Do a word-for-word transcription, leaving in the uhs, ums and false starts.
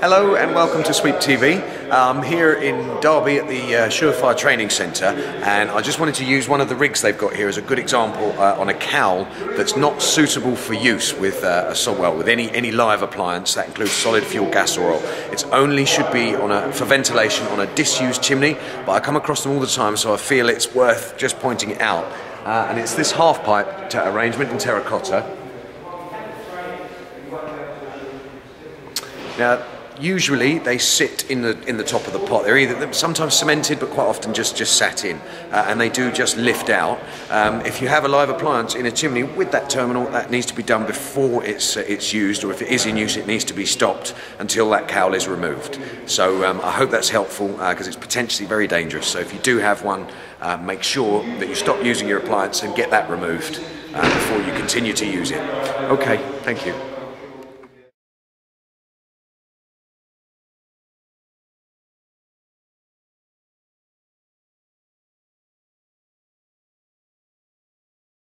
Hello and welcome to Sweep T V. I'm here in Derby at the uh, Surefire Training Centre, and I just wanted to use one of the rigs they've got here as a good example uh, on a cowl that's not suitable for use with uh, a so well with any any live appliance. That includes solid fuel, gas or oil. It's only should be on a for ventilation on a disused chimney, but I come across them all the time, so I feel it's worth just pointing it out. Uh, and it's this half pipe arrangement in terracotta. Now, usually they sit in the in the top of the pot. They're either they're sometimes cemented, but quite often just just sat in, uh, and they do just lift out. Um, if you have a live appliance in a chimney with that terminal, that needs to be done before it's uh, it's used, or if it is in use, it needs to be stopped until that cowl is removed. So um, I hope that's helpful, because uh, it's potentially very dangerous. So if you do have one, uh, make sure that you stop using your appliance and get that removed uh, before you continue to use it. Okay, thank you.